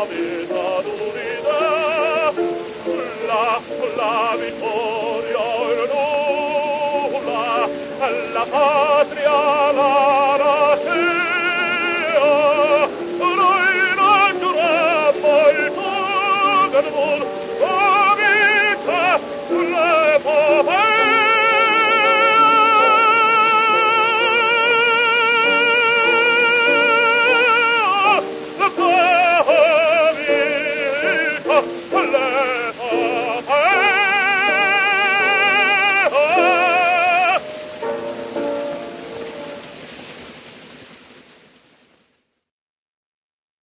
beta d'unità, la vittoria è nulla, alla patria la